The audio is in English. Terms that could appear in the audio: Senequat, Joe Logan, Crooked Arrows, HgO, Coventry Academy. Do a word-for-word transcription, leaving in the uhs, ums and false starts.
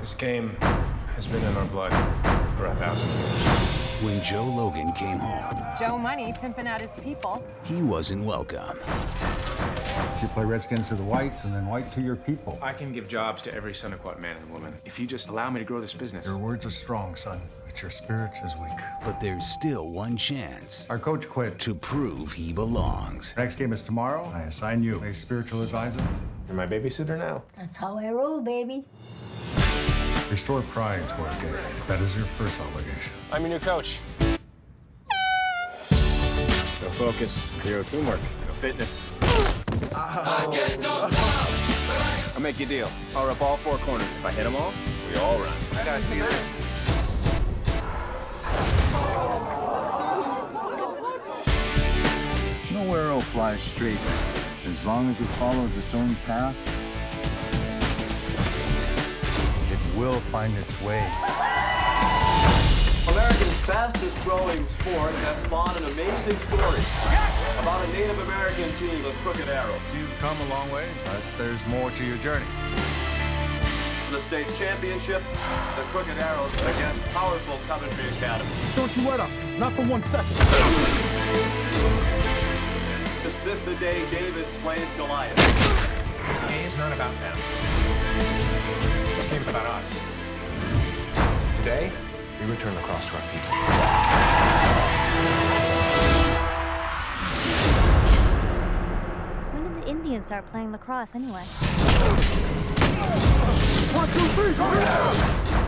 This game has been in our blood for a thousand years. When Joe Logan came home... Joe Money pimping out his people. He wasn't welcome. You play Redskins to the whites and then white to your people. I can give jobs to every Senequat man and woman if you just allow me to grow this business. Your words are strong, son, but your spirit is weak. But there's still one chance. Our coach quit. To prove he belongs. Next game is tomorrow. I assign you a spiritual advisor. You're my babysitter now. That's how I roll, baby. Restore pride to our game. That is your first obligation. I'm your new coach. No focus, zero teamwork, no fitness. Oh. I get no time. I'll make you a deal. I'll rip all four corners. If I hit them all, we all run. I gotta see this. Nowhere will fly straight. As long as it follows its own path, will find its way. America's fastest growing sport has spawned an amazing story. Yes! About a Native American team of Crooked Arrows. You've come a long ways, but there's more to your journey. The state championship, the Crooked Arrows against powerful Coventry Academy. Don't you let up, not for one second. Is this the day David slays Goliath? This game is not about them. This game's about us. Today, we return the cross to our people. When did the Indians start playing lacrosse anyway? One, two, three, go!